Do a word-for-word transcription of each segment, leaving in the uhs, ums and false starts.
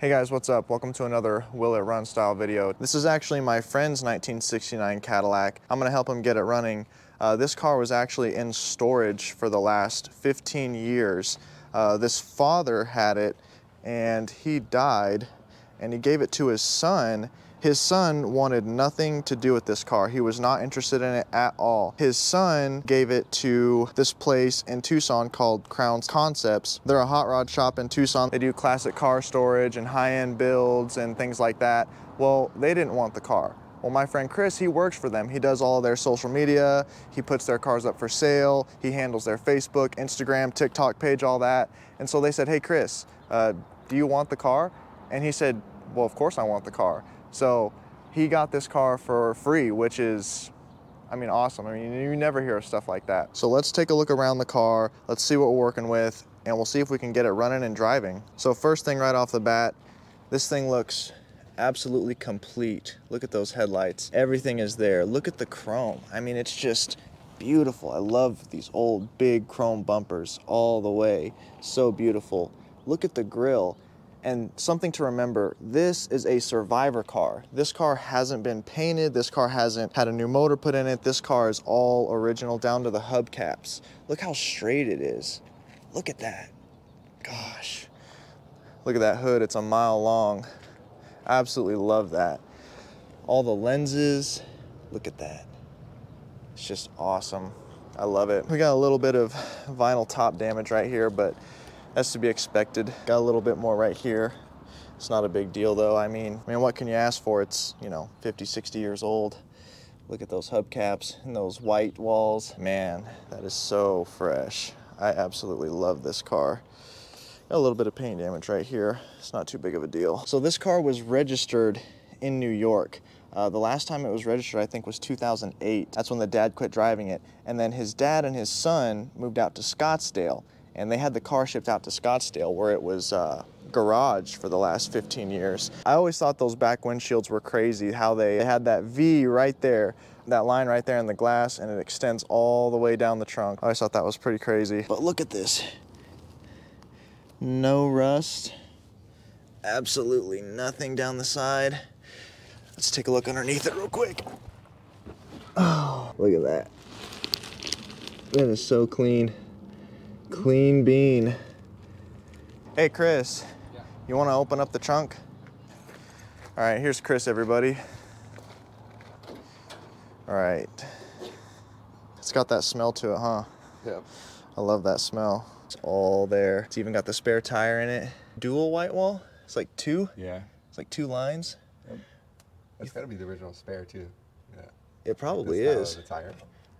Hey guys, what's up? Welcome to another Will It Run style video. This is actually my friend's nineteen sixty-nine Cadillac. I'm gonna help him get it running. Uh, this car was actually in storage for the last fifteen years. Uh, this father had it and he died and he gave it to his son. His son wanted nothing to do with this car. He was not interested in it at all. His son gave it to this place in Tucson called Crown's Concepts. They're a hot rod shop in Tucson. They do classic car storage and high-end builds and things like that. Well, they didn't want the car. Well, my friend Chris, he works for them. He does all their social media. He puts their cars up for sale. He handles their Facebook, Instagram, TikTok page, all that. And so they said, hey, Chris, uh, do you want the car? And he said, well, of course I want the car. So he got this car for free, which is, I mean, awesome. I mean, you never hear of stuff like that. So let's take a look around the car. Let's see what we're working with, and we'll see if we can get it running and driving. So first thing right off the bat, this thing looks absolutely complete. Look at those headlights. Everything is there. Look at the chrome. I mean, it's just beautiful. I love these old big chrome bumpers all the way. So beautiful. Look at the grill. And something to remember, this is a survivor car. This car hasn't been painted. This car hasn't had a new motor put in it. This car is all original down to the hubcaps. Look how straight it is. Look at that. Gosh. Look at that hood. It's a mile long. Absolutely love that. All the lenses. Look at that. It's just awesome. I love it. We got a little bit of vinyl top damage right here, but that's to be expected. Got a little bit more right here. It's not a big deal though. I mean, I mean, what can you ask for? It's, you know, fifty, sixty years old. Look at those hubcaps and those white walls. Man, that is so fresh. I absolutely love this car. Got a little bit of paint damage right here. It's not too big of a deal. So this car was registered in New York. Uh, the last time it was registered, I think, was two thousand eight. That's when the dad quit driving it. And then his dad and his son moved out to Scottsdale. And they had the car shipped out to Scottsdale where it was uh, garaged for the last fifteen years. I always thought those back windshields were crazy, how they had that V right there, that line right there in the glass, and it extends all the way down the trunk. I always thought that was pretty crazy. But look at this. No rust, absolutely nothing down the side. Let's take a look underneath it real quick. Oh, look at that. That is so clean. Clean bean. Hey Chris, yeah. You want to open up the trunk? All right, here's Chris, everybody. All right. It's got that smell to it, huh? Yeah. I love that smell. It's all there. It's even got the spare tire in it. Dual white wall? It's like two? Yeah. It's like two lines. Yep. That's got to be the original spare too. Yeah. It probably is. The tire.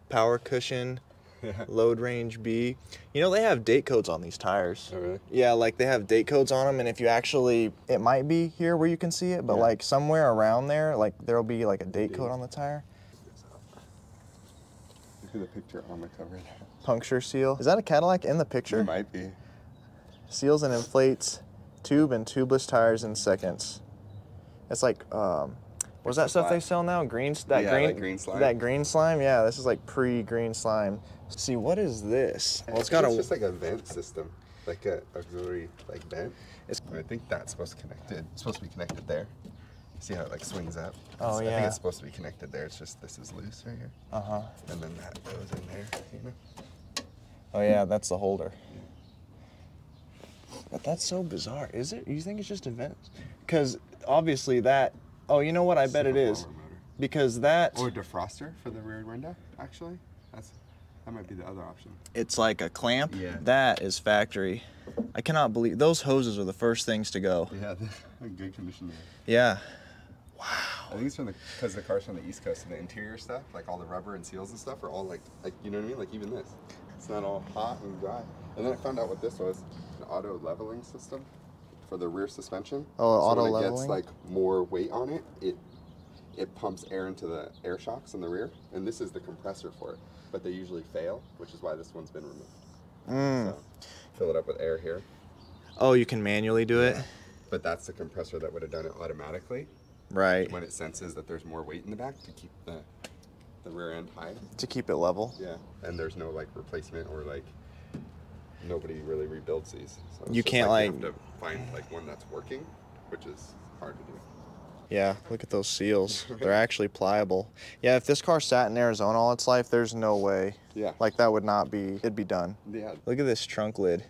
Power cushion. Yeah. Load range B. You know, they have date codes on these tires. Oh, really? Yeah, like they have date codes on them, and if you actually, it might be here where you can see it, but yeah, like somewhere around there, like there'll be like a date Dude. code on the tire. Look at the picture on the cover there. Puncture seal. Is that a Cadillac in the picture? It might be. Seals and inflates tube and tubeless tires in seconds. It's like, um, what's that stuff slime they sell now? Green, that yeah, green, like green slime. That green slime, yeah, this is like pre-green slime. See, what is this? Well, it's got it's a, just like a vent system, like a auxiliary like vent. It's, I think that's supposed to connect it. It's supposed to be connected there. See how it like swings up? Oh it's, yeah. I think it's supposed to be connected there. It's just this is loose right here. Uh huh. And then that goes in there. You know? Oh yeah, that's the holder. Yeah. But that's so bizarre. Is it? You think it's just a vent? Because obviously that. Oh, you know what? I bet it is, because that or defroster for the rear window. Actually, that's. That might be the other option. It's like a clamp. Yeah. That is factory. I cannot believe those hoses are the first things to go. Yeah, they're in good condition there. Yeah. Wow. I think it's from the because the car's from the East Coast, and the interior stuff, like all the rubber and seals and stuff, are all like like you know what I mean? Like even this, it's not all hot and dry. And then I found out what this was: an auto leveling system for the rear suspension. Oh, so auto leveling. When it gets like more weight on it, it it pumps air into the air shocks in the rear, and this is the compressor for it. But they usually fail, which is why this one's been removed. Mm. So, fill it up with air here. Oh, you can manually do yeah. it? But that's the compressor that would have done it automatically. Right. When it senses that there's more weight in the back to keep the, the rear end high. To keep it level. Yeah, and there's no like replacement or like, nobody really rebuilds these. So you can't like, like... You have to find like one that's working which is hard to do. Yeah, look at those seals. They're actually pliable. Yeah, if this car sat in Arizona all its life, there's no way. Yeah. Like, that would not be, it'd be done. Yeah. Look at this trunk lid.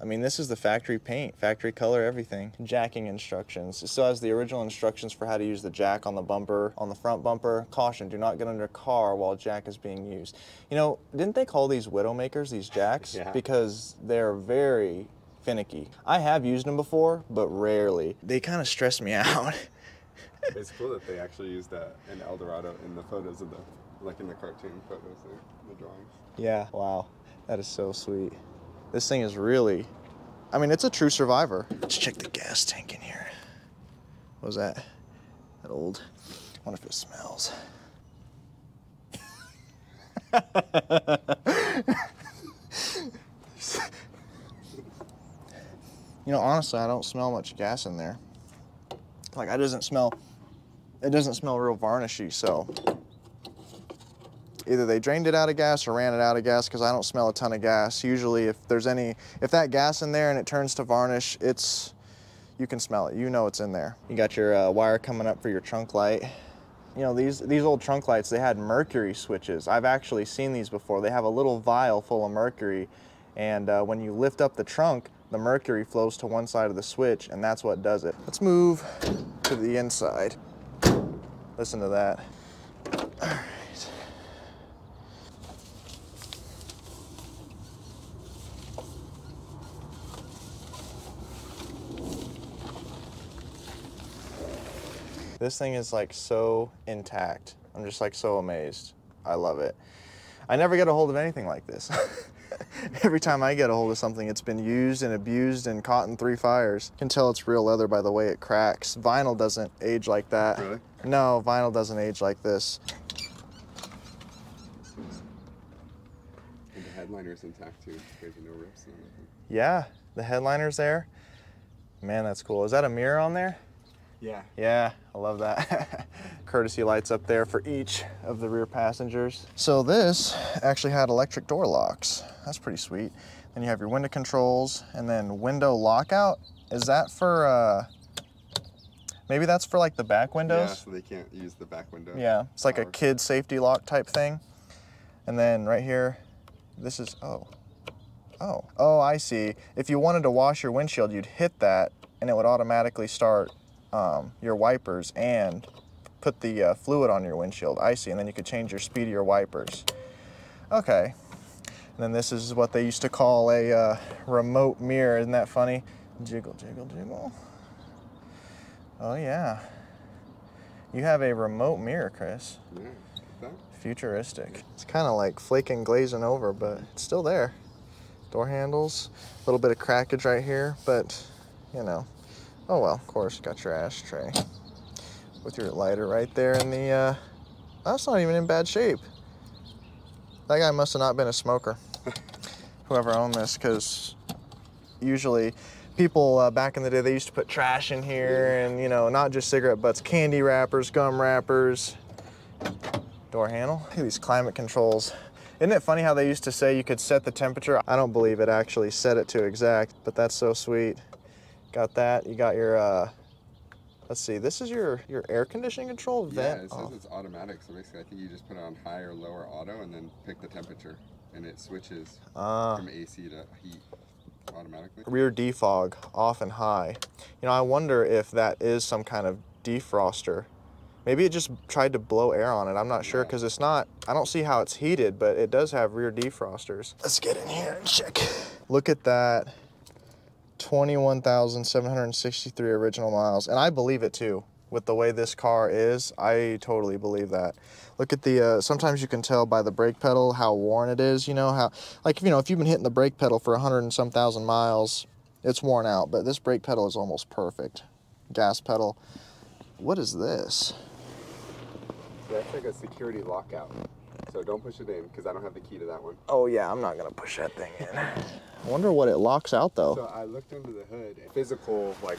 I mean, this is the factory paint, factory color, everything. Jacking instructions. It still has the original instructions for how to use the jack on the bumper, on the front bumper. Caution, do not get under car while jack is being used. You know, didn't they call these Widowmakers, these jacks? Yeah. Because they're very finicky. I have used them before, but rarely. They kind of stress me out. It's cool that they actually used that in Eldorado in the photos of the, like in the cartoon photos of the drawings. Yeah, wow, that is so sweet. This thing is really, I mean, it's a true survivor. Let's check the gas tank in here. What was that? That old, I wonder if it smells. You know, honestly, I don't smell much gas in there. Like, I doesn't smell, it doesn't smell real varnishy, so. Either they drained it out of gas or ran it out of gas, because I don't smell a ton of gas. Usually if there's any, if that gas in there and it turns to varnish, it's, you can smell it. You know it's in there. You got your uh, wire coming up for your trunk light. You know, these, these old trunk lights, they had mercury switches. I've actually seen these before. They have a little vial full of mercury, and uh, when you lift up the trunk, the mercury flows to one side of the switch, and that's what does it. Let's move to the inside. Listen to that. All right. This thing is like so intact. I'm just like so amazed. I love it. I never get a hold of anything like this. Every time I get a hold of something, it's been used and abused and caught in three fires. You can tell it's real leather by the way it cracks. Vinyl doesn't age like that. Really? No, vinyl doesn't age like this. And the headliner's intact too. There's no rips or anything. Yeah, the headliner's there. Man, that's cool. Is that a mirror on there? Yeah. Yeah, I love that. Courtesy lights up there for each of the rear passengers. So this actually had electric door locks. That's pretty sweet. Then you have your window controls, and then window lockout. Is that for, uh, maybe that's for like the back windows? Yeah, so they can't use the back window. Yeah, it's like a kid safety lock type thing. And then right here, this is, oh, oh, oh, I see. If you wanted to wash your windshield, you'd hit that and it would automatically start Um, your wipers and put the uh, fluid on your windshield, icy, and then you could change your speed of your wipers. Okay, and then this is what they used to call a uh, remote mirror. Isn't that funny? Jiggle, jiggle, jiggle. Oh yeah. You have a remote mirror, Chris. Yeah. Futuristic. It's kind of like flaking glazing over, but it's still there. Door handles, a little bit of crackage right here, but you know. Oh well, of course, got your ashtray with your lighter right there in the, uh, that's not even in bad shape. That guy must have not been a smoker, whoever owned this, because usually people uh, back in the day, they used to put trash in here, and you know, not just cigarette butts, candy wrappers, gum wrappers. Door handle, look at these climate controls. Isn't it funny how they used to say you could set the temperature? I don't believe it actually set it to exact, but that's so sweet. Got that. You got your, uh, let's see, this is your, your air conditioning control vent. Yeah, it says oh. It's automatic, so basically I think you just put it on high or lower auto and then pick the temperature, and it switches uh, from A C to heat automatically. Rear defog, off and high. You know, I wonder if that is some kind of defroster. Maybe it just tried to blow air on it. I'm not sure, because yeah. It's not, I don't see how it's heated, but it does have rear defrosters. Let's get in here and check. Look at that. twenty-one thousand seven hundred sixty-three original miles, and I believe it too. With the way this car is, I totally believe that. Look at the, uh, sometimes you can tell by the brake pedal how worn it is, you know, how, like, you know, if you've been hitting the brake pedal for a hundred and some thousand miles, it's worn out, but this brake pedal is almost perfect. Gas pedal. What is this? That's like a security lockout. So don't push it in, because I don't have the key to that one. Oh yeah, I'm not gonna push that thing in. I wonder what it locks out though. So I looked under the hood, physical like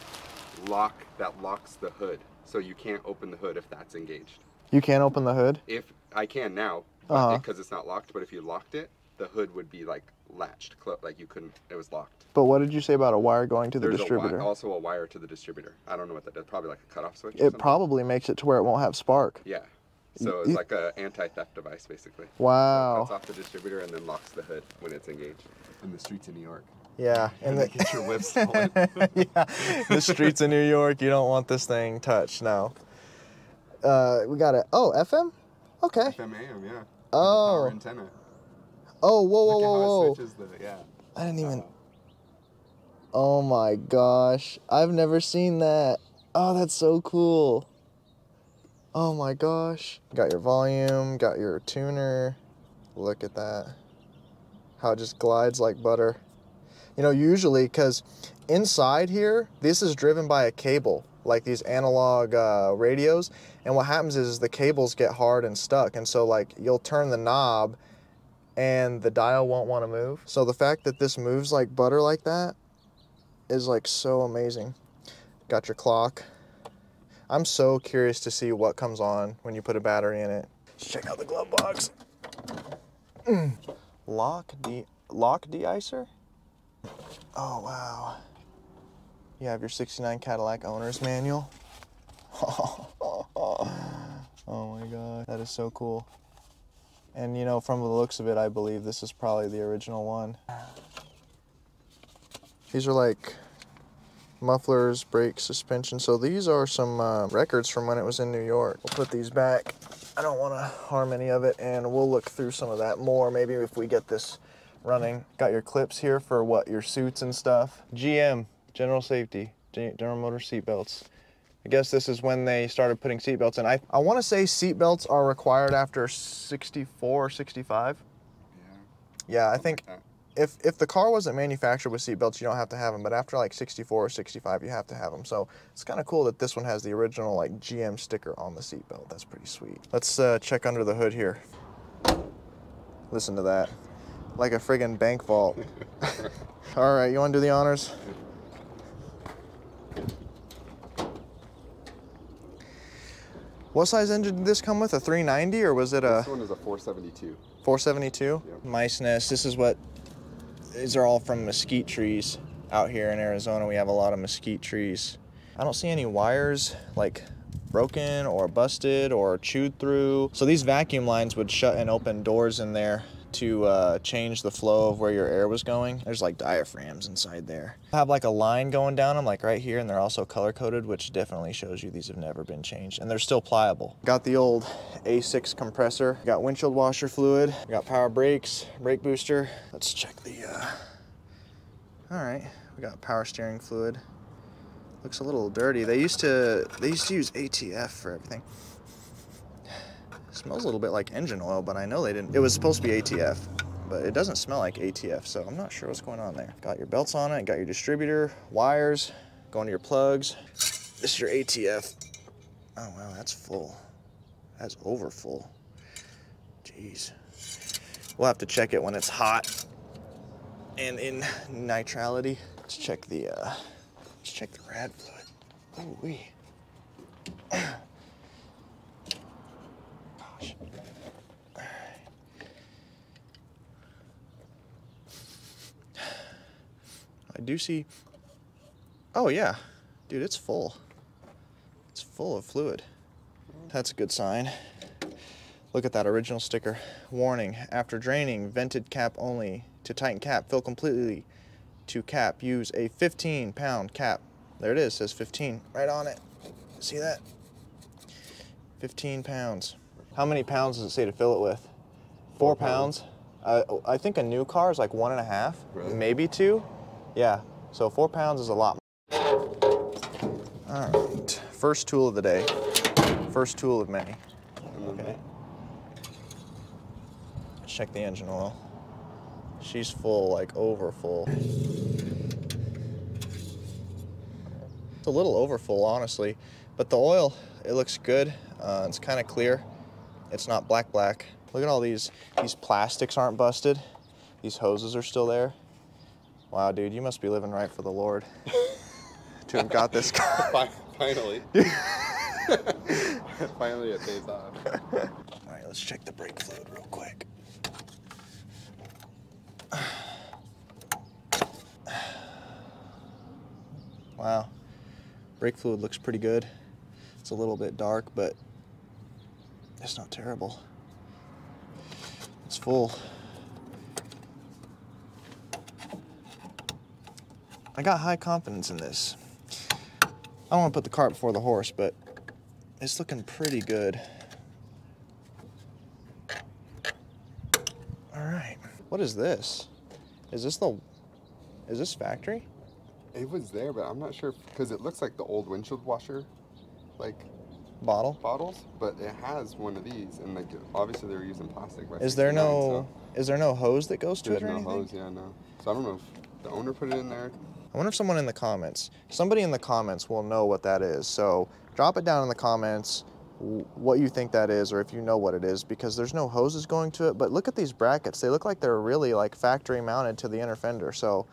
lock that locks the hood. So you can't open the hood if that's engaged. You can't open the hood? If I can now, because uh-huh. It's not locked, but if you locked it, the hood would be like latched, like you couldn't, it was locked. But what did you say about a wire going to the There's distributor? A also a wire to the distributor. I don't know what that is, probably like a cutoff switch. It probably makes it to where it won't have spark. Yeah. So it's like an anti-theft device, basically. Wow. It cuts off the distributor and then locks the hood when it's engaged. In the streets of New York. Yeah. And, and the, they get your whip stolen. Yeah. The streets of New York, you don't want this thing touched, no. Uh, we got it. Oh, F M? Okay. F M A M, yeah. Oh. Power antenna. Oh, whoa, whoa, whoa, whoa. The, yeah. I didn't even... Uh, oh, my gosh. I've never seen that. Oh, that's so cool. Oh, my gosh. Got your volume, got your tuner. Look at that. How it just glides like butter. You know, usually, because inside here, this is driven by a cable, like these analog uh, radios. And what happens is the cables get hard and stuck. And so, like, you'll turn the knob and the dial won't want to move. So the fact that this moves like butter like that is like so amazing. Got your clock. I'm so curious to see what comes on when you put a battery in it. Let's check out the glove box. Mm. Lock de lock de-icer? Oh wow. You have your sixty-nine Cadillac owner's manual. Oh my God, that is so cool. And, you know, from the looks of it, I believe this is probably the original one. These are like mufflers, brake, suspension. So these are some uh, records from when it was in New York. We'll put these back. I don't want to harm any of it, and we'll look through some of that more, maybe if we get this running. Got your clips here for what, your suits and stuff. G M, General Safety, General Motors seatbelts. I guess this is when they started putting seatbelts in. I, I want to say seatbelts are required after sixty-four or sixty-five. Yeah. Yeah, I think like if, if the car wasn't manufactured with seatbelts, you don't have to have them. But after like sixty-four or sixty-five, you have to have them. So it's kind of cool that this one has the original like G M sticker on the seatbelt. That's pretty sweet. Let's uh, check under the hood here. Listen to that. Like a friggin' bank vault. All right, you want to do the honors? What size engine did this come with? A three ninety or was it a... This one is a four seventy-two. four seventy-two? Yep. Mice nest. This is what... These are all from mesquite trees out here in Arizona. We have a lot of mesquite trees. I don't see any wires like broken or busted or chewed through. So these vacuum lines would shut and open doors in there to uh, change the flow of where your air was going. There's like diaphragms inside there. I have like a line going down them like right here, and they're also color coded, which definitely shows you these have never been changed, and they're still pliable. Got the old A six compressor, got windshield washer fluid, got power brakes, brake booster. Let's check the, uh... all right, we got power steering fluid. Looks a little dirty. They used to, they used to use A T F for everything. Smells a little bit like engine oil, but I know they didn't. It was supposed to be A T F, but it doesn't smell like A T F, so I'm not sure what's going on there. Got your belts on it, got your distributor, wires, going to your plugs. This is your A T F. Oh, wow, that's full. That's over full. Jeez. We'll have to check it when it's hot and in nitrality. Let's check the, uh, let's check the rad fluid. Oh, wee. I do see, oh yeah, dude, it's full. It's full of fluid. That's a good sign. Look at that original sticker. Warning, after draining, vented cap only. To tighten cap, fill completely. To cap, use a fifteen pound cap. There it is, says fifteen, right on it. See that? fifteen pounds. How many pounds does it say to fill it with? Four, Four pounds. pounds. Uh, I think a new car is like one and a half, really? Maybe two. Yeah, so four pounds is a lot. All right, first tool of the day. First tool of many. Okay. Let's check the engine oil. She's full, like over full. It's a little over full, honestly, but the oil, it looks good. Uh, it's kind of clear. It's not black, black. Look at all these, these plastics aren't busted. These hoses are still there. Wow, dude, you must be living right for the Lord to have got this car. Finally. Finally it pays off. All right, let's check the brake fluid real quick. Wow. Brake fluid looks pretty good. It's a little bit dark, but it's not terrible. It's full. I got high confidence in this. I don't want to put the cart before the horse, but it's looking pretty good. All right. What is this? Is this the, is this factory? It was there, but I'm not sure, because it looks like the old windshield washer, like bottle bottles, but it has one of these, and like obviously they were using plastic. Right? Is there no, so. Is there no hose that goes to There's it or no anything? Hose, yeah, no. So I don't know if the owner put it in there. I wonder if someone in the comments, somebody in the comments will know what that is. So drop it down in the comments what you think that is, or if you know what it is, because there's no hoses going to it. But look at these brackets. They look like they're really like factory mounted to the inner fender. So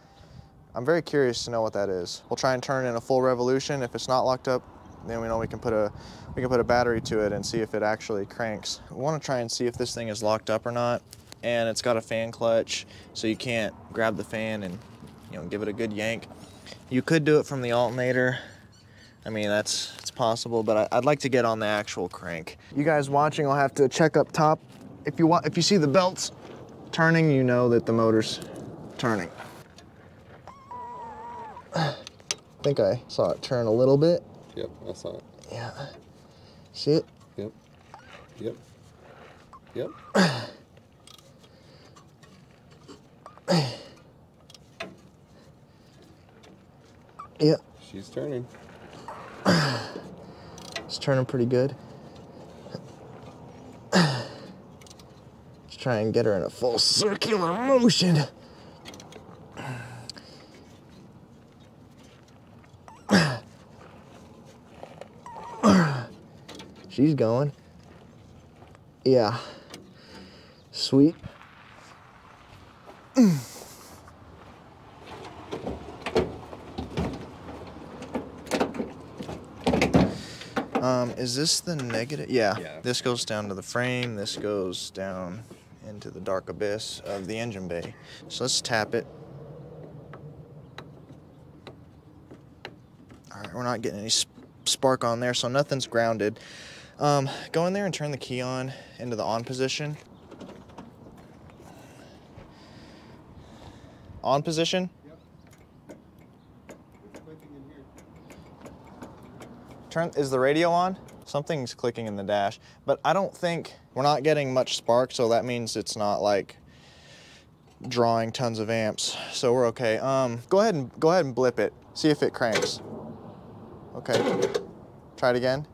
I'm very curious to know what that is. We'll try and turn in a full revolution. If it's not locked up, then we know we can put a we can put a battery to it and see if it actually cranks. We want to try and see if this thing is locked up or not, and it's got a fan clutch, so you can't grab the fan and, you know, give it a good yank. You could do it from the alternator. I mean, that's it's possible, but I, I'd like to get on the actual crank. You guys watching will have to check up top. If you want, if you see the belts turning, you know that the motor's turning. I think I saw it turn a little bit. Yep, I saw it. Yeah. See it? Yep. Yep. Yep. Yep. She's turning. It's turning pretty good. Let's try and get her in a full circular motion. She's going. Yeah. Sweep. Um, is this the negative? Yeah. yeah. This goes down to the frame. This goes down into the dark abyss of the engine bay. So let's tap it. All right, we're not getting any sp spark on there, so nothing's grounded. Um, go in there and turn the key on into the on position. On position? Yep. It's clicking in here. Turn, is the radio on? Something's clicking in the dash, but I don't think, we're not getting much spark, so that means it's not like drawing tons of amps, so we're okay. Um, go ahead and go ahead and blip it, see if it cranks. Okay, try it again.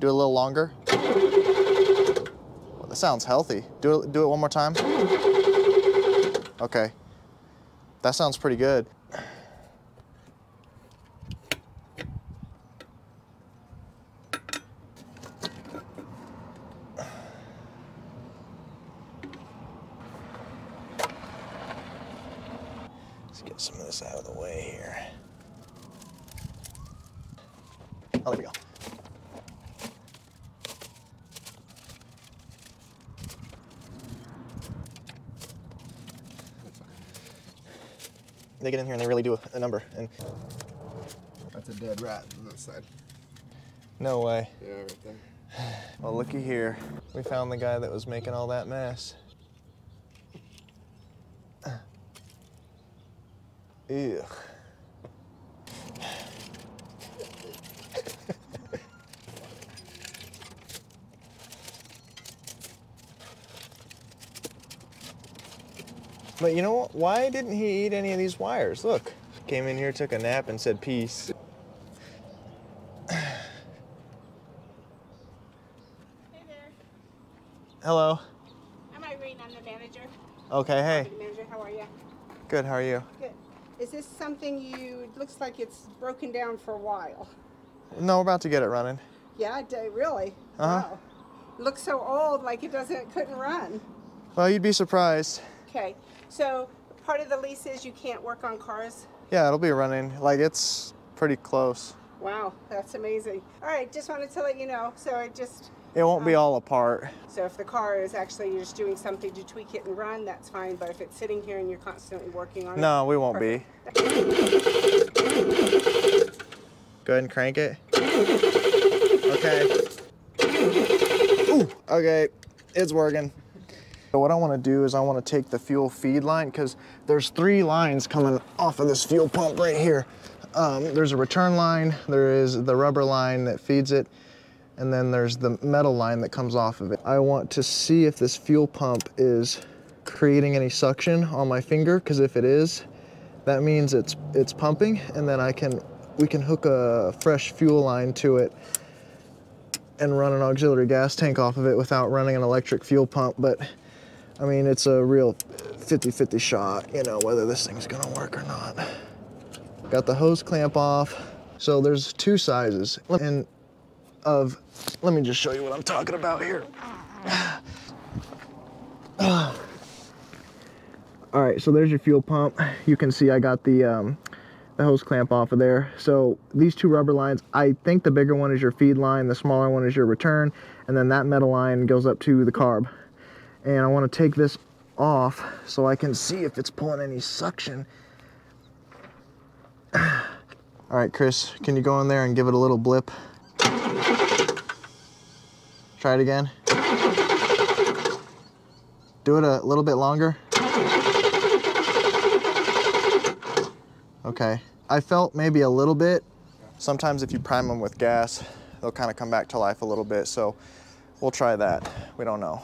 Do it a little longer. Well, that sounds healthy. Do it, do it one more time. Okay, that sounds pretty good. Let's get some of this out of the way here. Oh, there we go. They get in here and they really do a, a number. And that's a dead rat on this side. No way. Yeah, right there. Well, looky here. We found the guy that was making all that mess. Ew. But you know what? Why didn't he eat any of these wires? Look, came in here, took a nap, and said peace. Hey there. Hello. I'm Irene. I'm the manager. Okay. Hey. I'm the manager. How are you? Good. How are you? Good. Is this something you? It looks like it's broken down for a while. No, we're about to get it running. Yeah, really. Uh huh. Wow. Looks so old, like it doesn't couldn't run. Well, you'd be surprised. Okay. So part of the lease is you can't work on cars? Yeah, it'll be running. Like, it's pretty close. Wow, that's amazing. All right, just wanted to let you know. So I just It won't be all apart. So if the car is actually, you're just doing something to tweak it and run, that's fine. But if it's sitting here and you're constantly working on it. No, we won't be. Go ahead and crank it. Okay. Ooh, okay, it's working. So what I want to do is I want to take the fuel feed line, because there's three lines coming off of this fuel pump right here. Um, there's a return line, there is the rubber line that feeds it, and then there's the metal line that comes off of it. I want to see if this fuel pump is creating any suction on my finger, because if it is, that means it's it's pumping, and then I can we can hook a fresh fuel line to it and run an auxiliary gas tank off of it without running an electric fuel pump. But I mean, it's a real fifty fifty shot, you know, whether this thing's gonna work or not. Got the hose clamp off. So there's two sizes. And of, let me just show you what I'm talking about here. All right, so there's your fuel pump. You can see I got the, um, the hose clamp off of there. So these two rubber lines, I think the bigger one is your feed line, the smaller one is your return, and then that metal line goes up to the carb. And I wanna take this off so I can see if it's pulling any suction. All right, Chris, can you go in there and give it a little blip? Try it again. Do it a little bit longer. Okay, I felt maybe a little bit. Sometimes if you prime them with gas, they'll kind of come back to life a little bit, so we'll try that. We don't know.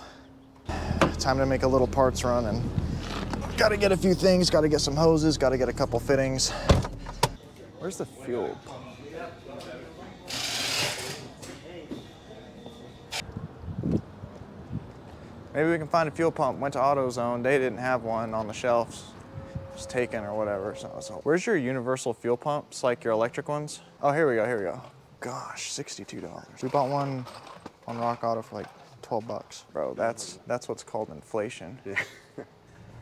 Time to make a little parts run, and gotta get a few things, gotta get some hoses, gotta get a couple fittings. Where's the fuel pump? Maybe we can find a fuel pump. Went to AutoZone, they didn't have one on the shelves. It was taken or whatever, so, so. Where's your universal fuel pumps, like your electric ones? Oh, here we go, here we go. Gosh, sixty-two dollars. We bought one on Rock Auto for like twelve bucks. Bro, that's that's what's called inflation. Yeah.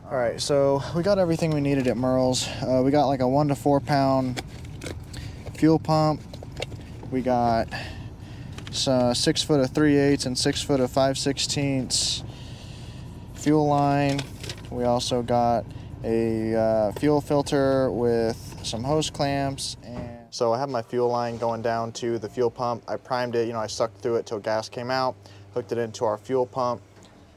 All right, so we got everything we needed at Merle's. Uh, we got like a one to four pound fuel pump. We got uh, six foot of three eighths and six foot of five sixteenths fuel line. We also got a uh, fuel filter with some hose clamps. And so I have my fuel line going down to the fuel pump. I primed it, you know, I sucked through it till gas came out. Hooked it into our fuel pump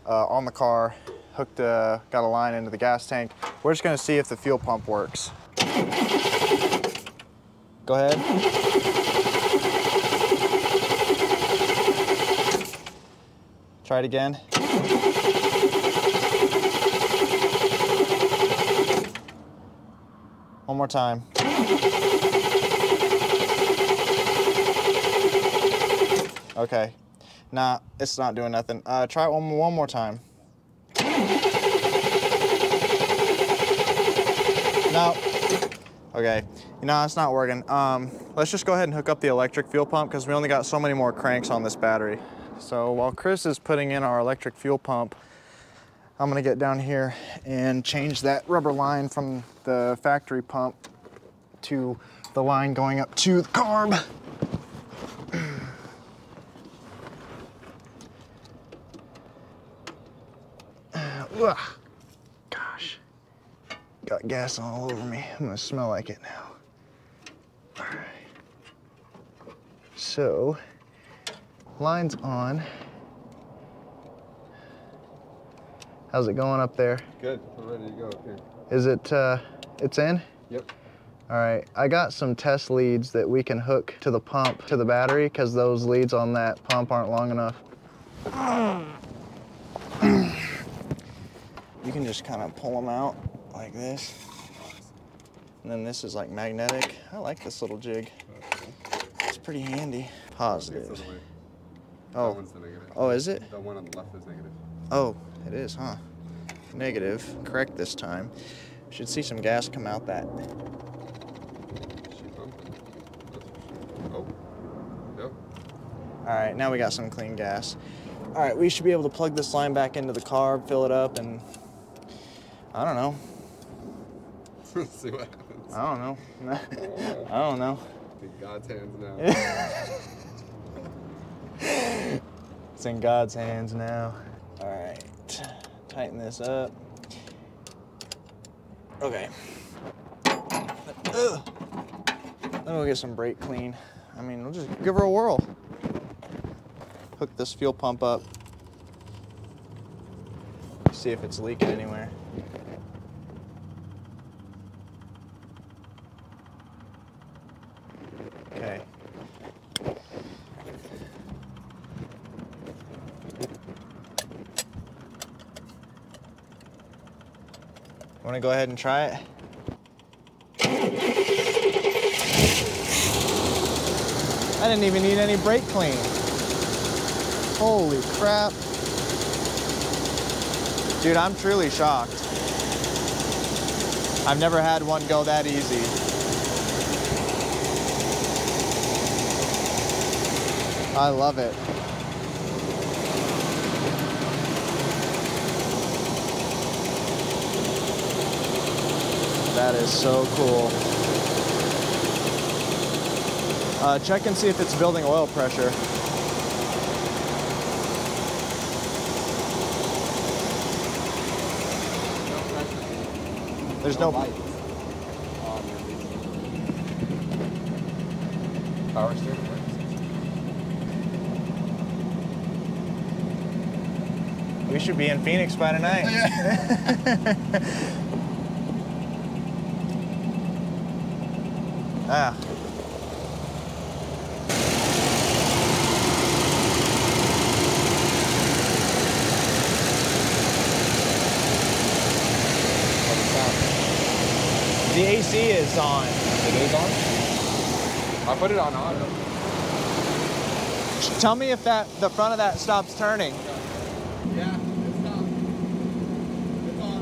uh, on the car, hooked a, got a line into the gas tank. We're just gonna see if the fuel pump works. Go ahead. Try it again. One more time. Okay. Nah, it's not doing nothing. Uh, try it one, one more time. No. Okay. No, it's not working. Um, let's just go ahead and hook up the electric fuel pump, because we only got so many more cranks on this battery. So while Chris is putting in our electric fuel pump, I'm gonna get down here and change that rubber line from the factory pump to the line going up to the carb. Ugh. Gosh, got gas all over me. I'm gonna smell like it now. All right. So, line's on. How's it going up there? Good. We're ready to go up here. Is it? Uh, it's in. Yep. All right. I got some test leads that we can hook to the pump to the battery, because those leads on that pump aren't long enough. You can just kind of pull them out like this. And then this is like magnetic. I like this little jig. It's pretty handy. Positive. Oh, one's the negative. Oh, is it? The one on the left is negative. Oh, it is, huh? Negative, correct this time. Should see some gas come out that. Oh, yep. All right, now we got some clean gas. All right, we should be able to plug this line back into the carb, fill it up, and I don't know. Let's see what happens. I don't know. I don't know. God's hands now. It's in God's hands now. All right, tighten this up. Okay. Ugh. Let me go get some brake clean. I mean, we'll just give her a whirl. Hook this fuel pump up. See if it's leaking anywhere. Okay. Want to go ahead and try it? I didn't even need any brake clean. Holy crap. Dude, I'm truly shocked. I've never had one go that easy. I love it. That is so cool. Uh, check and see if it's building oil pressure. There's no, no lights on your vehicle. Power steering. We should be in Phoenix by tonight. Ah. The A C is on. It is on? I put it on auto. Tell me if that the front of that stops turning. Yeah, it stopped. It's on. It's on.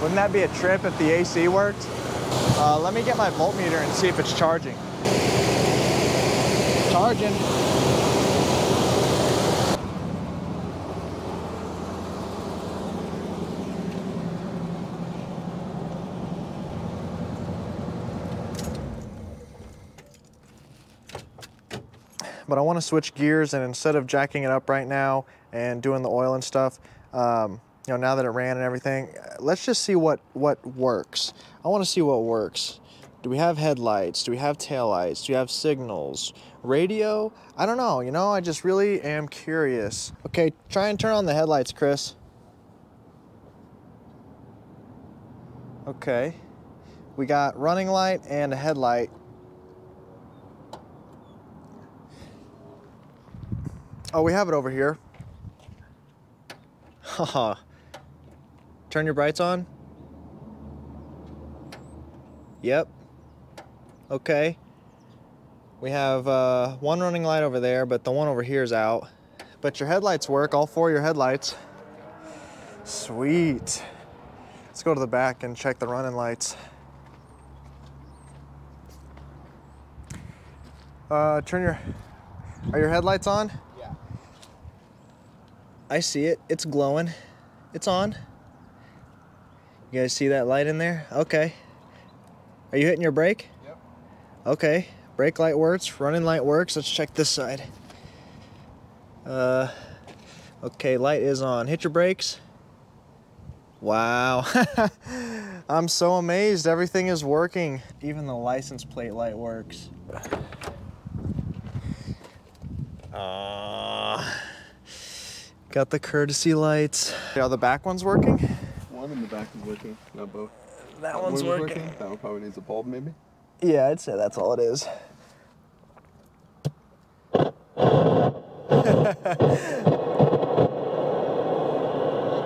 Wouldn't that be a trip if the A C worked? Uh, let me get my voltmeter and see if it's charging. Charging. But I want to switch gears, and instead of jacking it up right now and doing the oil and stuff, um, you know, now that it ran and everything, let's just see what, what works. I want to see what works. Do we have headlights? Do we have taillights? Do we have signals? Radio? I don't know, you know, I just really am curious. Okay, try and turn on the headlights, Chris. Okay, we got running light and a headlight. Oh, we have it over here. Haha. Turn your brights on. Yep. Okay. We have uh, one running light over there, but the one over here is out. But your headlights work, all four of your headlights. Sweet. Let's go to the back and check the running lights. Uh, turn your, are your headlights on? I see it, it's glowing, it's on. You guys see that light in there? Okay. Are you hitting your brake? Yep. Okay, brake light works, running light works. Let's check this side. Uh, okay, light is on. Hit your brakes. Wow, I'm so amazed, everything is working. Even the license plate light works. Uh, Got the courtesy lights. Are the back ones working? One in the back is working, not both. That, that one's working. working. That one probably needs a bulb, maybe? Yeah, I'd say that's all it is.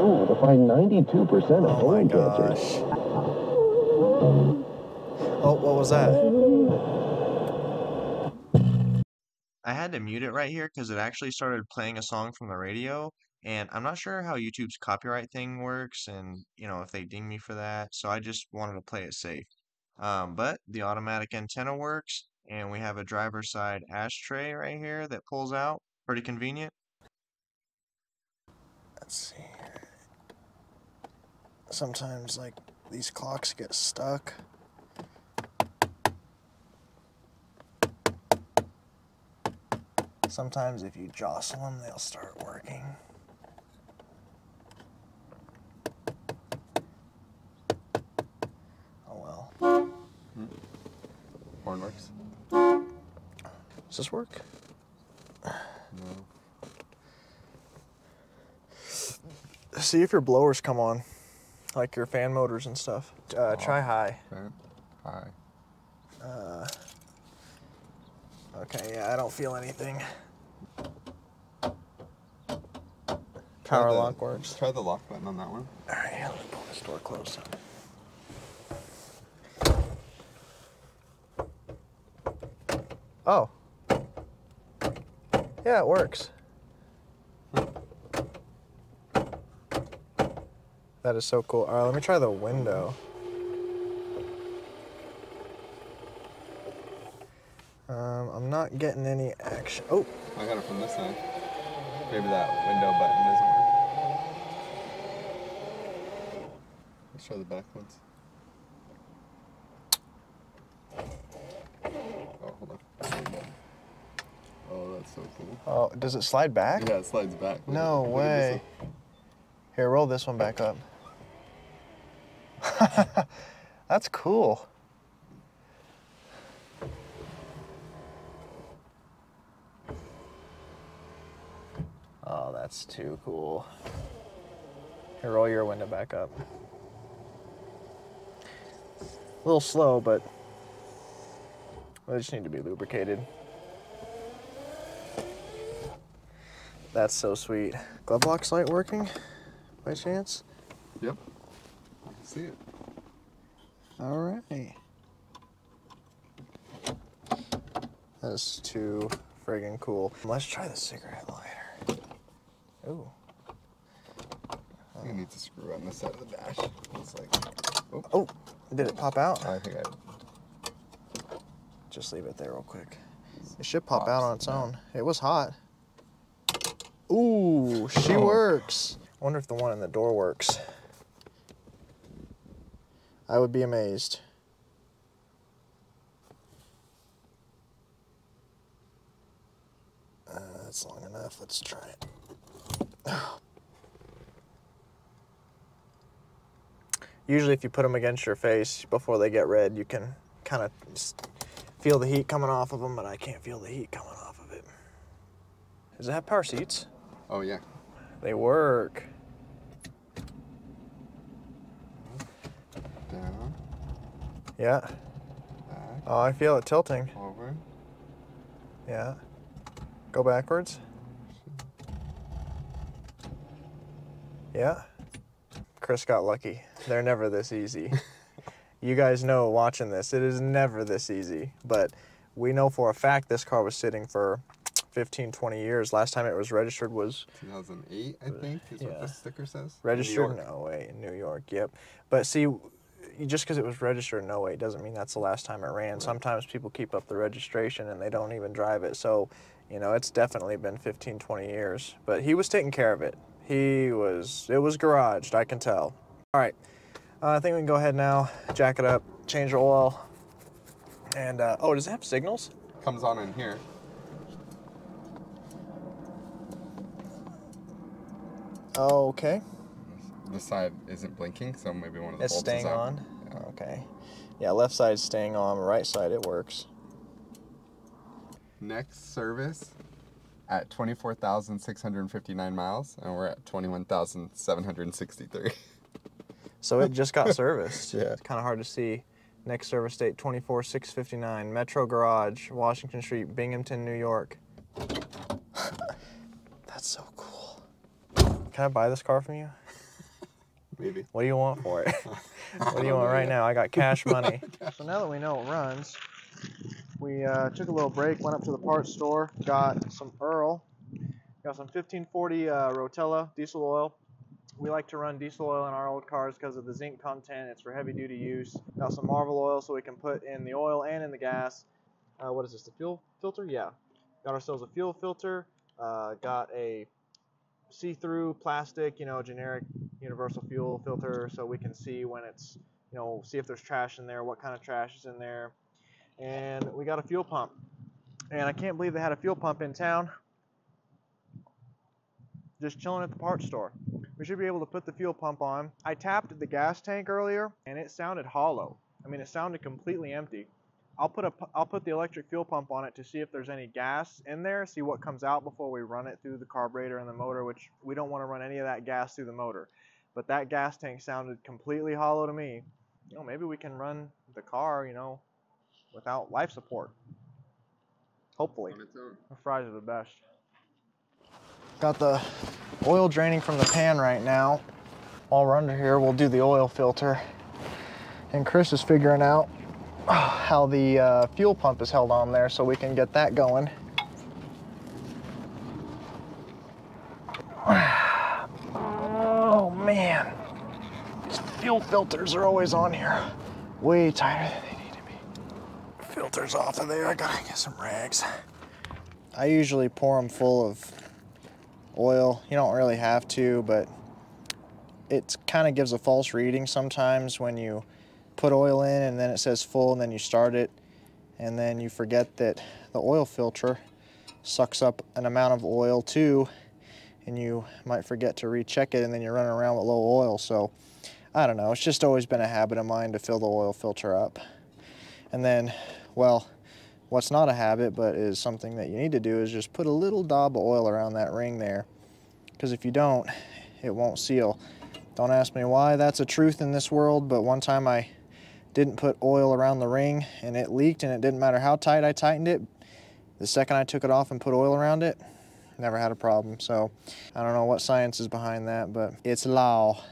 Ooh, to find ninety-two percent of oh my gosh. Cancers. Oh, what was that? I had to mute it right here because it actually started playing a song from the radio, and I'm not sure how YouTube's copyright thing works and, you know, if they ding me for that, so I just wanted to play it safe. Um, but the automatic antenna works, and we have a driver's side ashtray right here that pulls out. Pretty convenient. Let's see here. Sometimes, like, these clocks get stuck. Sometimes if you jostle them, they'll start working. Oh well. Mm. Horn works. Does this work? No. See if your blowers come on, like your fan motors and stuff. Uh, try high. Okay. High. Uh, okay, yeah, I don't feel anything. Power the, lock works. Try the lock button on that one. All right, yeah, let me pull this door closed. Oh. Yeah, it works. Hmm. That is so cool. All right, let me try the window. Um, I'm not getting any action. Oh! I got it from this side. Maybe that window button doesn't work. Let's try the back ones. Oh, hold on. Oh, that's so cool. Oh, does it slide back? Yeah, it slides back. No way. Here, roll this one back up. That's cool. Oh, that's too cool. Here, roll your window back up. A little slow, but they just need to be lubricated. That's so sweet. Glove box light working, by chance? Yep, I can see it. All right. That is too friggin' cool. Let's try the cigarette lighter. Ooh. I think it needs a screw on this side of the dash. It's like, oh. oh, did it pop out? I think I did. Just leave it there real quick. It should pop Pops. out on its own. It was hot. Ooh, she oh. works. I wonder if the one in the door works. I would be amazed. Uh, that's long enough. Let's try it. Usually if you put them against your face before they get red, you can kind of feel the heat coming off of them, but I can't feel the heat coming off of it. Does it have power seats? Oh, yeah. They work. Down. Yeah. Back. Oh, I feel it tilting. Over. Yeah. Go backwards. Yeah. Chris got lucky. They're never this easy. You guys know watching this, it is never this easy. But we know for a fact this car was sitting for fifteen, twenty years. Last time it was registered was two thousand eight, I think, is yeah. what the sticker says. Registered in oh eight in New York, yep. But see, just because it was registered in oh eight doesn't mean that's the last time it ran. Right. Sometimes people keep up the registration and they don't even drive it. So, you know, it's definitely been fifteen, twenty years. But he was taking care of it. He was, it was garaged, I can tell. All right, uh, I think we can go ahead now, jack it up, change the oil. And, uh, oh, does it have signals? Comes on in here. Oh, okay. The side isn't blinking, so maybe one of the it's bulbs staying is out. on. Yeah. Okay. Yeah, left side's staying on, right side it works. Next service at twenty-four thousand six hundred fifty-nine miles, and we're at twenty-one thousand seven hundred sixty-three. So it just got serviced. Yeah. It's kind of hard to see. Next service date twenty-four six fifty-nine. Metro Garage, Washington Street, Binghamton, New York. That's so cool. Can I buy this car from you? Maybe. What do you want for it? What do you want right now? I got cash money. So now that we know it runs, we uh, took a little break, went up to the parts store, got some Earl, got some fifteen forty uh, Rotella diesel oil. We like to run diesel oil in our old cars because of the zinc content. It's for heavy duty use. Got some Marvel oil so we can put in the oil and in the gas. Uh, what is this, the fuel filter? Yeah. Got ourselves a fuel filter, uh, got a see-through plastic, you know, generic universal fuel filter, so we can see when it's, you know, see if there's trash in there, what kind of trash is in there. And we got a fuel pump, and I can't believe they had a fuel pump in town. just chilling at the parts store. We should be able to put the fuel pump on. I tapped the gas tank earlier and it sounded hollow. I mean, it sounded completely empty. I'll put a, I'll put the electric fuel pump on it to see if there's any gas in there, see what comes out before we run it through the carburetor and the motor, which we don't want to run any of that gas through the motor. But that gas tank sounded completely hollow to me. You know, maybe we can run the car, you know, without life support. Hopefully. On its own. The fries are the best. Got the oil draining from the pan right now. While we're under here, we'll do the oil filter. And Chris is figuring out how the uh, fuel pump is held on there so we can get that going. Oh man, these fuel filters are always on here. Way tighter than they need to be. Filters off of there, I gotta get some rags. I usually pour them full of oil. You don't really have to, but it kind of gives a false reading sometimes when you put oil in and then it says full and then you start it and then you forget that the oil filter sucks up an amount of oil too, and you might forget to recheck it and then you're running around with low oil. So I don't know, it's just always been a habit of mine to fill the oil filter up. And then, well, what's not a habit but is something that you need to do is just put a little daub of oil around that ring there, because if you don't, it won't seal. Don't ask me why that's a truth in this world, but one time I didn't put oil around the ring and it leaked, and it didn't matter how tight I tightened it. The second I took it off and put oil around it, never had a problem. So I don't know what science is behind that, but it's law.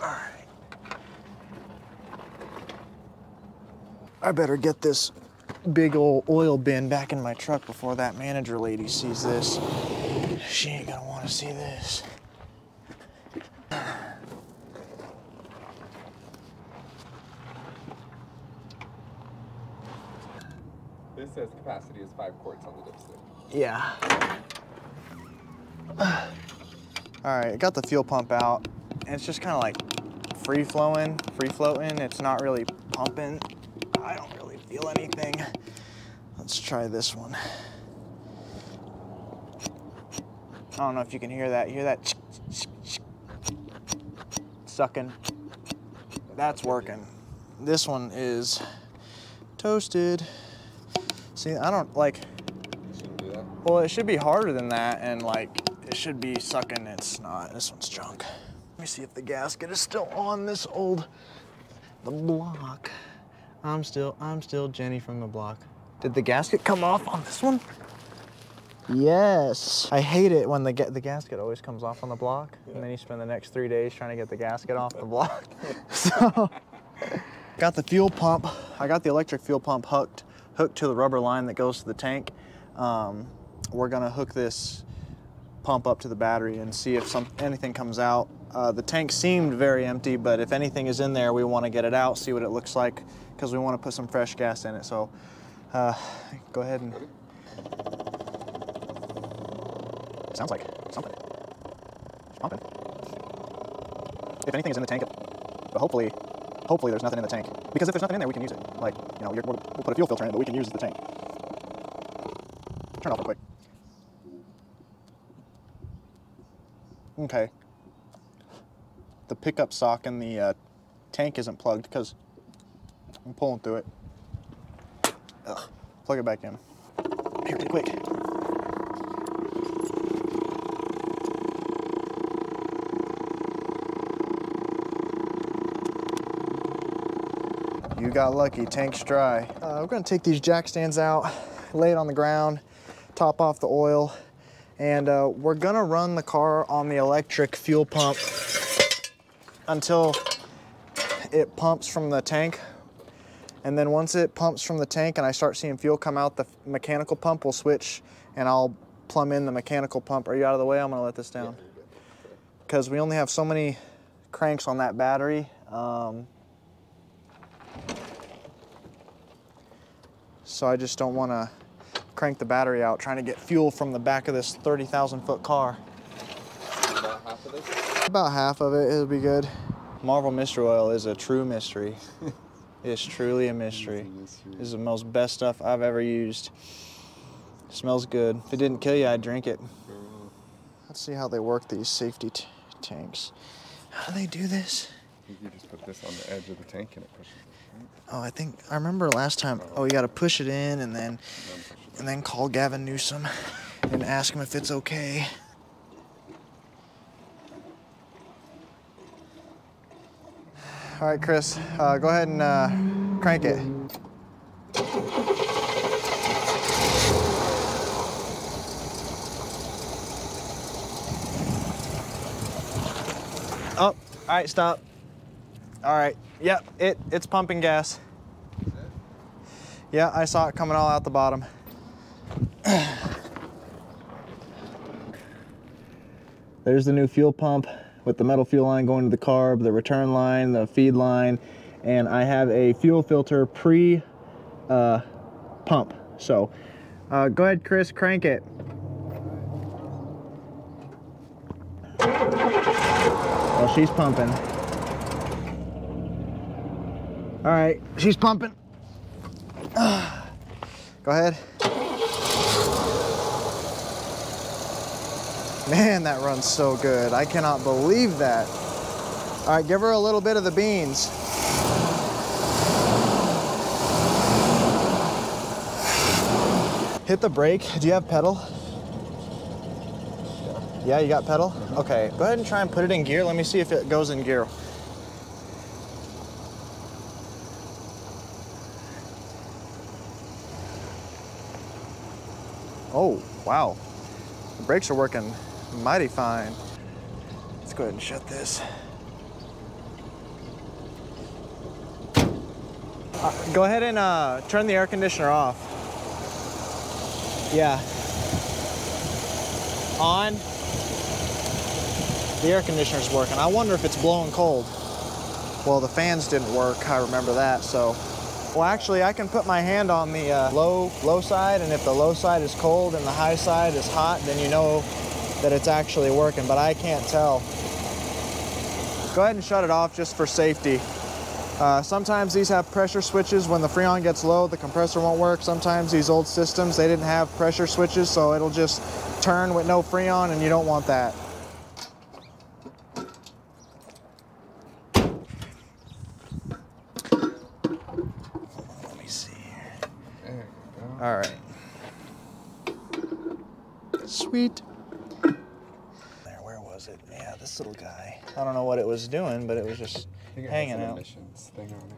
All right. I better get this big old oil bin back in my truck before that manager lady sees this. She ain't gonna want to see this. This says capacity is five quarts on the dipstick. Yeah. All right, I got the fuel pump out, and it's just kind of like free flowing, free floating. It's not really pumping. I don't really feel anything. Let's try this one. I don't know if you can hear that. You hear that sucking? That's working. This one is toasted. See, I don't like. Well, it should be harder than that, and like it should be sucking. It's not. This one's junk. Let me see if the gasket is still on this old the block. I'm still, I'm still Jenny from the block. Did the gasket come off on this one? Yes. I hate it when the ga the gasket always comes off on the block, yeah. And then you spend the next three days trying to get the gasket off the block. So, got the fuel pump. I got the electric fuel pump hooked. hooked to the rubber line that goes to the tank. Um, we're gonna hook this pump up to the battery and see if some, anything comes out. Uh, the tank seemed very empty, but if anything is in there, we wanna get it out, see what it looks like, because we wanna put some fresh gas in it. So uh, go ahead and... Sounds like something. It's pumping. If anything's in the tank, but hopefully, hopefully there's nothing in the tank. Because if there's nothing in there, we can use it. Like, you know, we'll put a fuel filter in it, but we can use the tank. Turn it off real quick. Okay. The pickup sock in the uh, tank isn't plugged because I'm pulling through it. Ugh. Plug it back in. Here, pretty quick. You got lucky, tank's dry. Uh, we're gonna take these jack stands out, lay it on the ground, top off the oil, and uh, we're gonna run the car on the electric fuel pump until it pumps from the tank. And then once it pumps from the tank and I start seeing fuel come out, the mechanical pump will switch and I'll plumb in the mechanical pump. Are you out of the way? I'm gonna let this down. Because we only have so many cranks on that battery. Um, So I just don't want to crank the battery out trying to get fuel from the back of this thirty thousand foot car. About half of this? About half of it, it'll be good. Marvel Mystery Oil is a true mystery. It's truly a mystery. A mystery. This is the most best stuff I've ever used. It smells good. If it didn't kill you, I'd drink it. Let's see how they work these safety t tanks. How do they do this? You just put this on the edge of the tank and it pushes it, right? Oh, I think, I remember last time, oh, you gotta push it in and then, and then call Gavin Newsom and ask him if it's okay. All right, Chris, uh, go ahead and uh, crank it. Oh, all right, stop. All right, yep, it, it's pumping gas. Yeah, I saw it coming all out the bottom. There's the new fuel pump with the metal fuel line going to the carb, the return line, the feed line, and I have a fuel filter pre uh, pump. So uh, go ahead, Chris, crank it. Well, she's pumping. All right, she's pumping. Uh, go ahead. Man, that runs so good. I cannot believe that. All right, give her a little bit of the beans. Hit the brake. Do you have pedal? Yeah, you got pedal? Okay, go ahead and try and put it in gear. Let me see if it goes in gear. Oh, wow. The brakes are working mighty fine. Let's go ahead and shut this. Uh, go ahead and uh, turn the air conditioner off. Yeah. On. The air conditioner's working. I wonder if it's blowing cold. Well, the fans didn't work. I remember that, so. Well, actually, I can put my hand on the uh, low, low side, and if the low side is cold and the high side is hot, then you know that it's actually working, but I can't tell. Go ahead and shut it off just for safety. Uh, sometimes these have pressure switches. When the Freon gets low, the compressor won't work. Sometimes these old systems, they didn't have pressure switches, so it'll just turn with no Freon, and you don't want that. Let me see here. There you go. All right. Sweet. Yeah, this little guy. I don't know what it was doing, but it was just hanging out. Emissions. Thing on it.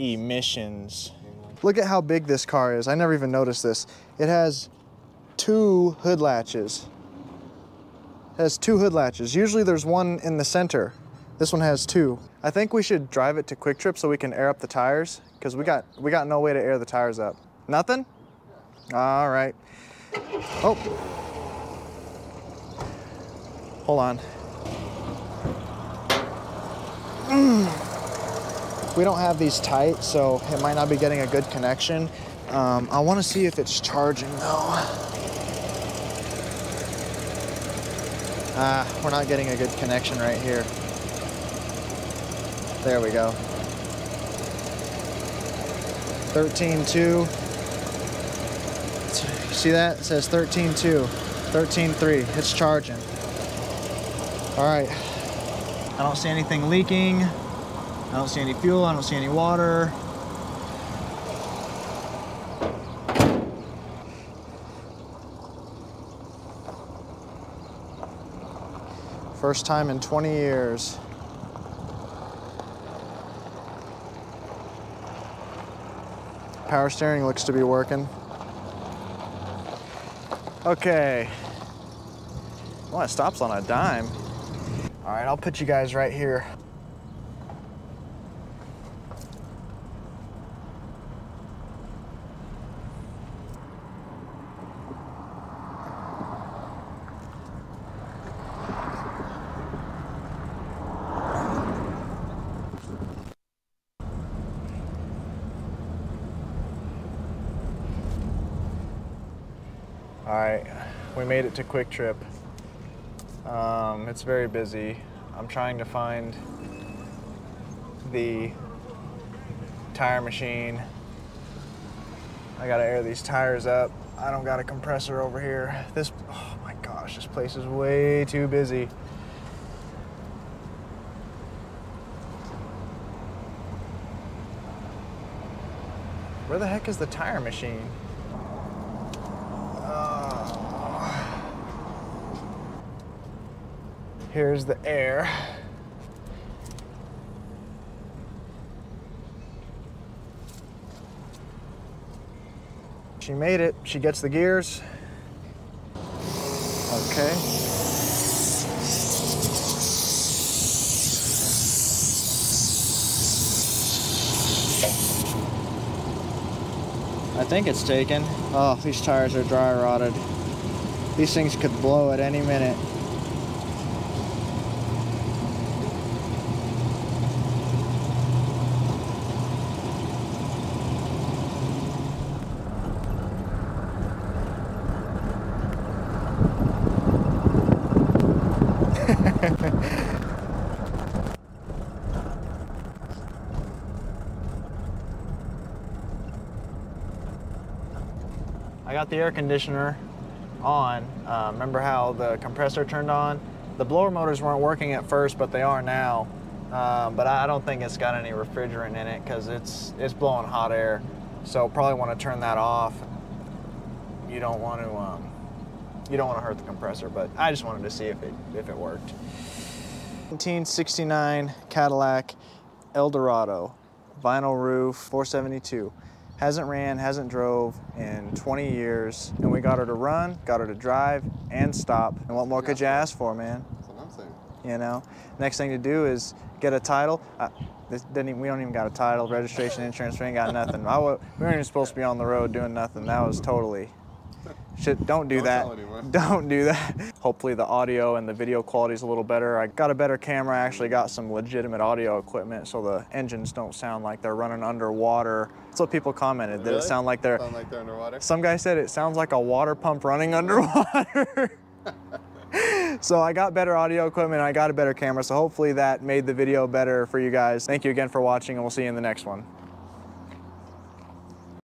Emissions. Emissions. Look at how big this car is. I never even noticed this. It has two hood latches. It has two hood latches. Usually there's one in the center. This one has two. I think we should drive it to Quick Trip so we can air up the tires, because we got we got no way to air the tires up. Nothing? All right. Oh. Hold on. We don't have these tight, so it might not be getting a good connection. Um, I want to see if it's charging, though. Ah, uh, we're not getting a good connection right here. There we go. thirteen two. See that? It says thirteen two. thirteen three. It's charging. All right. I don't see anything leaking. I don't see any fuel. I don't see any water. First time in twenty years. Power steering looks to be working. Okay. Well, it stops on a dime. All right, I'll put you guys right here. All right, we made it to Quick Trip. Um, it's very busy. I'm trying to find the tire machine. I gotta air these tires up. I don't got a compressor over here. This, oh my gosh, this place is way too busy. Where the heck is the tire machine? Oh. Here's the air. She made it. She gets the gears. Okay. I think it's taken. Oh, these tires are dry rotted. These things could blow at any minute. I got the air conditioner on. Uh, remember how the compressor turned on? The blower motors weren't working at first, but they are now. Uh, but I don't think it's got any refrigerant in it because it's, it's blowing hot air. So probably want to turn that off. You don't want to um, you don't want to hurt the compressor, but I just wanted to see if it if it worked. nineteen sixty-nine Cadillac Eldorado, vinyl roof, four seventy-two. Hasn't ran, hasn't drove in twenty years, and we got her to run, got her to drive, and stop. And what more could you ask for, man? That's what I'm saying. You know, next thing to do is get a title. I, this didn't even, we don't even got a title, registration, insurance. We ain't got nothing. I, we weren't even supposed to be on the road doing nothing. That was totally shit. Don't do that. Don't do that. Hopefully the audio and the video quality is a little better. I got a better camera. I actually got some legitimate audio equipment so the engines don't sound like they're running underwater. That's what people commented. Really? Did it sound like they're, sound like they're underwater? Some guy said it sounds like a water pump running underwater. So I got better audio equipment. I got a better camera. So hopefully that made the video better for you guys. Thank you again for watching, and we'll see you in the next one.